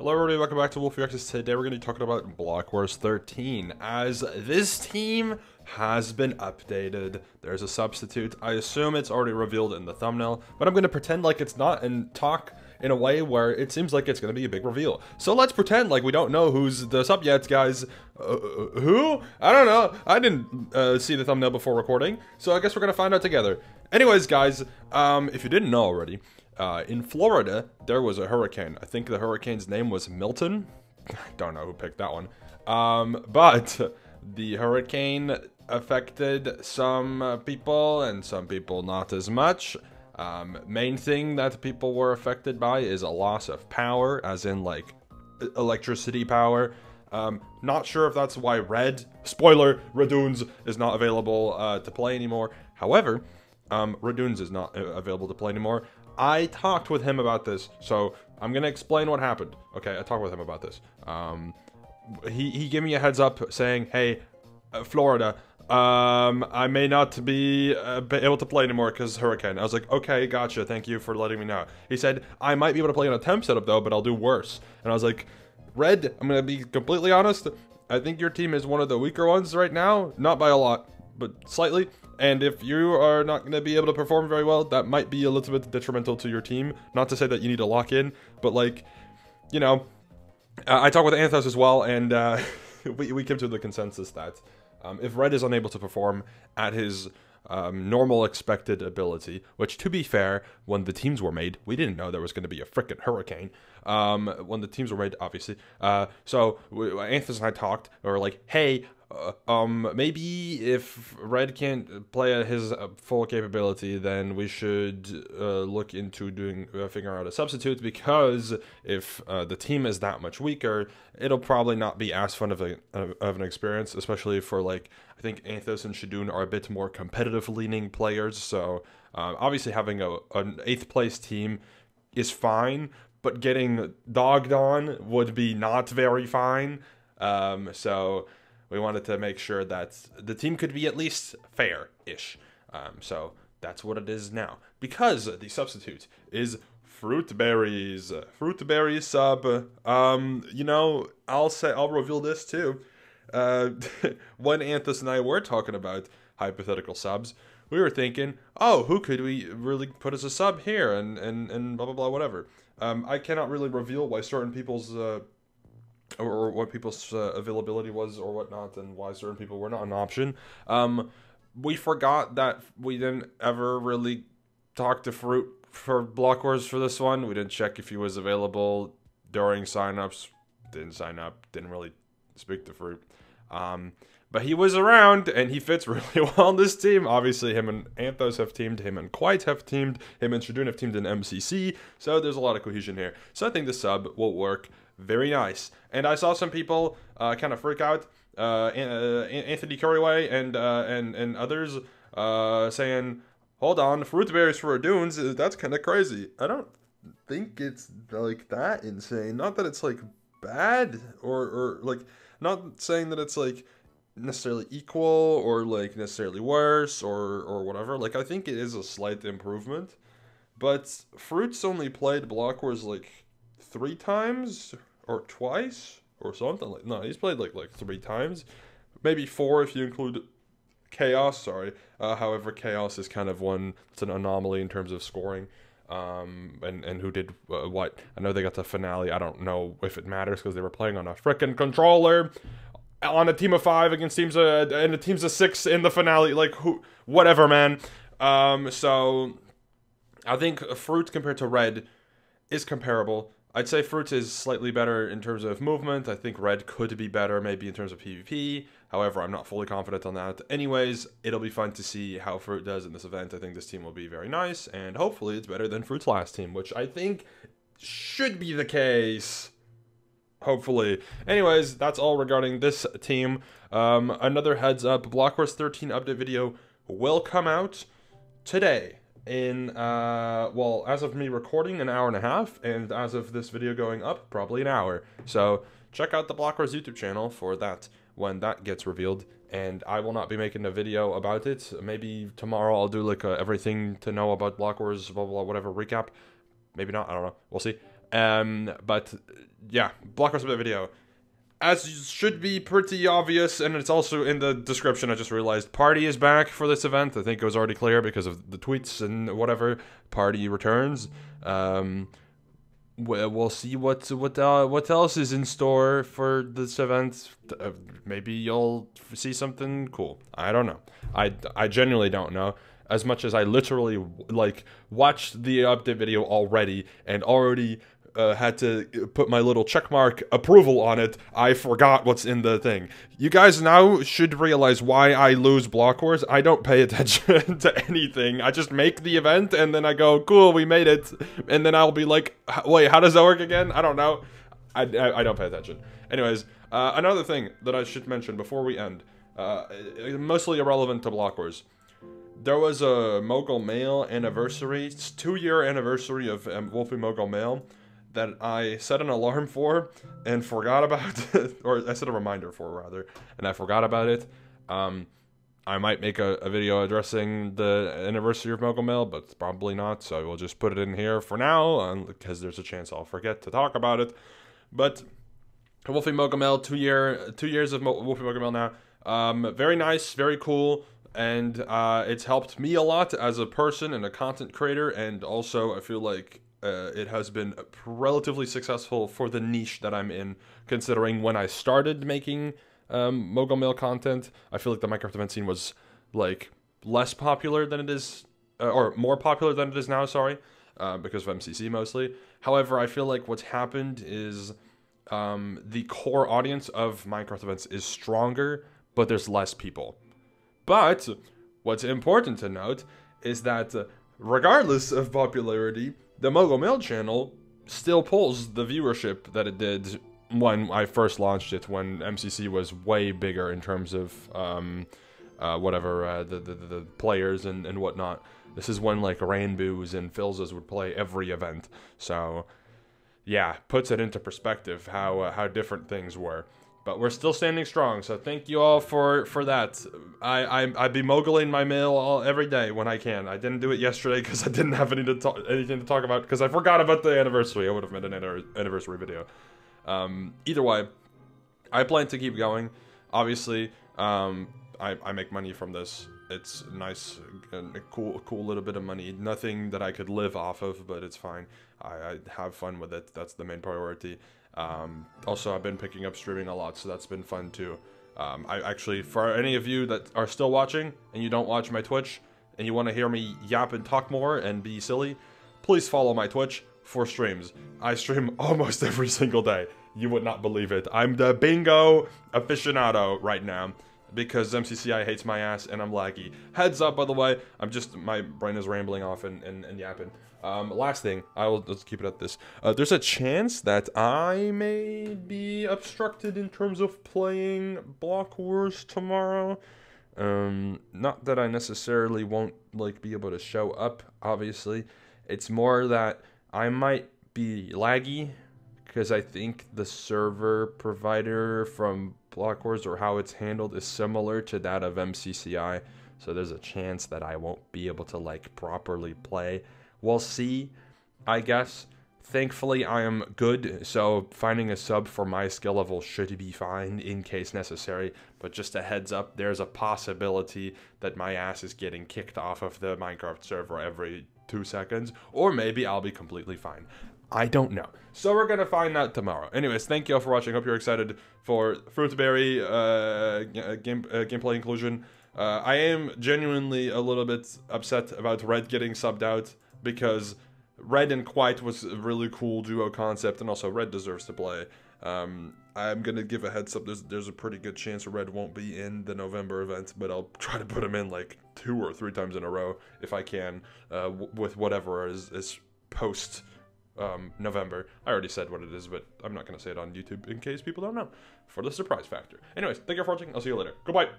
Hello everybody, welcome back to WolfieX. Today we're going to be talking about Block Wars 13, as this team has been updated. There's a substitute. I assume it's already revealed in the thumbnail, but I'm going to pretend like it's not and talk in a way where it seems like it's going to be a big reveal. So let's pretend like we don't know who's the sub yet, guys. Who? I don't know. I didn't see the thumbnail before recording, so I guess we're going to find out together. Anyways, guys, if you didn't know already, in Florida, there was a hurricane. I think the hurricane's name was Milton. I don't know who picked that one. But the hurricane affected some people and some people not as much. Main thing that people were affected by is a loss of power, as in like electricity power. Not sure if that's why Reddoons is not available to play anymore. However, Reddoons is not available to play anymore. I talked with him about this, so I'm gonna explain what happened. Okay, I talked with him about this. He gave me a heads up saying, hey, Florida, I may not be able to play anymore because hurricane. I was like, okay, gotcha, thank you for letting me know. He said, I might be able to play on a temp setup though, but I'll do worse. And I was like, Red, I'm gonna be completely honest, I think your team is one of the weaker ones right now, not by a lot, but slightly. And if you are not going to be able to perform very well, that might be a little bit detrimental to your team. Not to say that you need to lock in, but like, you know, I talked with Anthos as well, and we came to the consensus that if Red is unable to perform at his normal expected ability, which to be fair, when the teams were made, we didn't know there was going to be a frickin' hurricane. When the teams were made, obviously. Anthos and I talked, or like, hey, maybe if Red can't play at his full capability, then we should look into doing figuring out a substitute, because if the team is that much weaker, it'll probably not be as fun of an experience, especially for, like, I think Anthos and Shadoune are a bit more competitive leaning players, so obviously having an 8th place team is fine, but getting dogged on would be not very fine. So we wanted to make sure that the team could be at least fair-ish. So that's what it is now. Because the substitute is Fruitberries. Fruitberries sub. You know, I'll reveal this too. When Anthos and I were talking about hypothetical subs, we were thinking, oh, who could we really put as a sub here? And blah, blah, blah, whatever. I cannot really reveal why certain people's or what people's availability was or whatnot, and why certain people were not an option. We forgot that we didn't ever really talk to Fruit for Block Wars for this one. We didn't check if he was available during signups. Didn't sign up. Didn't really speak to Fruit. But he was around, and he fits really well on this team. Obviously, him and Anthos have teamed, him and Kwite have teamed, him and Shadoune have teamed in MCC, so there's a lot of cohesion here. So I think the sub will work very nice. And I saw some people kind of freak out, Anthony Curryway and others, saying, hold on, Fruitberries for Reddoons, that's kind of crazy. I don't think it's, like, that insane. Not that it's, like, bad, or like, not saying that it's, like, necessarily equal or like necessarily worse or whatever. Like, I think it is a slight improvement, but Fruit's only played Block Wars like 3 times or twice or something. Like, no, he's played like 3 times, maybe 4 if you include Chaos. Sorry, however, Chaos is kind of one that's an anomaly in terms of scoring. And who did what? I know they got the finale. I don't know if it matters because they were playing on a frickin' controller on a team of 5 against teams and the teams of 6 in the finale. Like, who, whatever, man. So I think Fruit compared to Red is comparable. I'd say Fruit is slightly better in terms of movement. I think Red could be better maybe in terms of PvP. However, I'm not fully confident on that. Anyways, it'll be fun to see how Fruit does in this event. I think this team will be very nice, and hopefully it's better than Fruit's last team, which I think should be the case. Hopefully. Anyways, that's all regarding this team. Another heads up, Block Wars 13 update video will come out today in, well, as of me recording, an hour and a half, and as of this video going up, probably an hour. So check out the Block Wars YouTube channel for that when that gets revealed, and I will not be making a video about it. Maybe tomorrow I'll do like a everything to know about Block Wars, blah, blah, blah, whatever recap. Maybe not, I don't know. We'll see. But yeah, block wars for the video. As should be pretty obvious, and it's also in the description, I just realized Party is back for this event. I think it was already clear because of the tweets and whatever. Party returns. We'll see what else is in store for this event. Maybe you'll see something cool. I don't know. I genuinely don't know. As much as I literally, like, watched the update video already and already... had to put my little checkmark approval on it. I forgot what's in the thing. You guys now should realize why I lose Block Wars. I don't pay attention to anything. I just make the event and then I go, cool, we made it. And then I'll be like, wait, how does that work again? I don't know. I don't pay attention. Anyways, another thing that I should mention before we end, mostly irrelevant to Block Wars. There was a Mogul Mail anniversary. It's 2-year anniversary of Wolfie Mogul Mail. That I set an alarm for and forgot about, or I set a reminder for rather, and I forgot about it. I might make a video addressing the anniversary of Mogul Mail, but probably not, so I will just put it in here for now, because there's a chance I'll forget to talk about it. But Wolfie Mogul Mail, 2 years of Wolfie Mogul Mail now. Very nice, very cool, and it's helped me a lot as a person and a content creator, and also I feel like it has been relatively successful for the niche that I'm in, considering when I started making Mogul Mail content, I feel like the Minecraft event scene was, like, less popular than it is, or more popular than it is now, sorry, because of MCC mostly. However, I feel like what's happened is the core audience of Minecraft events is stronger, but there's less people. But what's important to note is that regardless of popularity, the Mogul Mail channel still pulls the viewership that it did when I first launched it, when MCC was way bigger in terms of the players and whatnot. This is when, like, Rainbows and Filzas would play every event. So, yeah, puts it into perspective how different things were. But we're still standing strong, so thank you all for that. I be moguling my mail every day when I can. I didn't do it yesterday because I didn't have anything to talk about because I forgot about the anniversary. I would have made an anniversary video. Either way, I plan to keep going. Obviously, I make money from this. It's nice, and a cool little bit of money. Nothing that I could live off of, but it's fine. I have fun with it. That's the main priority. Also, I've been picking up streaming a lot, so that's been fun too. I actually, for any of you that are still watching and you don't watch my Twitch and you want to hear me yap and talk more and be silly, please follow my Twitch for streams. I stream almost every single day. You would not believe it. I'm the bingo aficionado right now because MCCI hates my ass and I'm laggy. Heads up, by the way, I'm just, my brain is rambling off and yapping. Last thing, I will just keep it at this. There's a chance that I may be obstructed in terms of playing Block Wars tomorrow. Not that I necessarily won't, like, be able to show up, obviously. It's more that I might be laggy, because I think the server provider from Block Wars, or how it's handled, is similar to that of MCCI. So there's a chance that I won't be able to, like, properly play. We'll see, I guess. Thankfully, I am good, so finding a sub for my skill level should be fine in case necessary. But just a heads up, there's a possibility that my ass is getting kicked off of the Minecraft server every 2 seconds. Or maybe I'll be completely fine. I don't know. So we're going to find out tomorrow. Anyways, thank you all for watching. Hope you're excited for Fruitberry gameplay inclusion. I am genuinely a little bit upset about Red getting subbed out, because Red and Kwite was a really cool duo concept, and also Red deserves to play. I'm going to give a heads up, there's a pretty good chance Red won't be in the November event, but I'll try to put him in like 2 or 3 times in a row if I can, with whatever is post November. I already said what it is, but I'm not going to say it on YouTube in case people don't know, for the surprise factor. Anyways, thank you for watching, I'll see you later. Goodbye!